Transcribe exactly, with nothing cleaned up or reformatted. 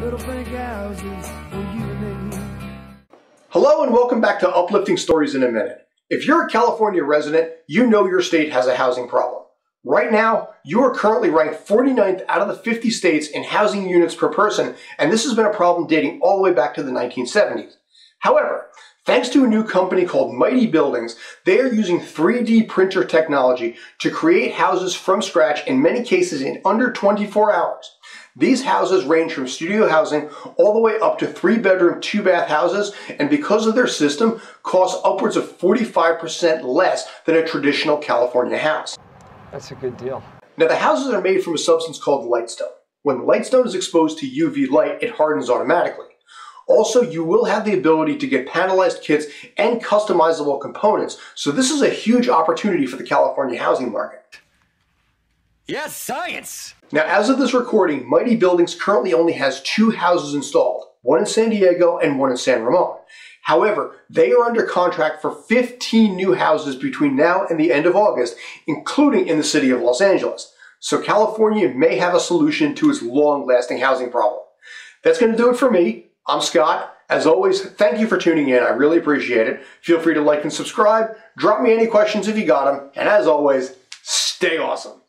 little brick houses for you and me. Hello and welcome back to Uplifting Stories in a Minute. If you're a California resident, you know your state has a housing problem. Right now, you are currently ranked forty-ninth out of the fifty states in housing units per person, and this has been a problem dating all the way back to the nineteen seventies. However, thanks to a new company called Mighty Buildings, they are using three D printer technology to create houses from scratch, in many cases in under twenty-four hours. These houses range from studio housing all the way up to three-bedroom, two-bath houses, and because of their system, cost upwards of forty-five percent less than a traditional California house. That's a good deal. Now, the houses are made from a substance called lightstone. When lightstone is exposed to U V light, it hardens automatically. Also, you will have the ability to get panelized kits and customizable components, so this is a huge opportunity for the California housing market. Yes, science! Now, as of this recording, Mighty Buildings currently only has two houses installed, one in San Diego and one in San Ramon. However, they are under contract for fifteen new houses between now and the end of August, including in the city of Los Angeles. So California may have a solution to its long-lasting housing problem. That's going to do it for me. I'm Scott. As always, thank you for tuning in. I really appreciate it. Feel free to like and subscribe. Drop me any questions if you got them. And as always, stay awesome.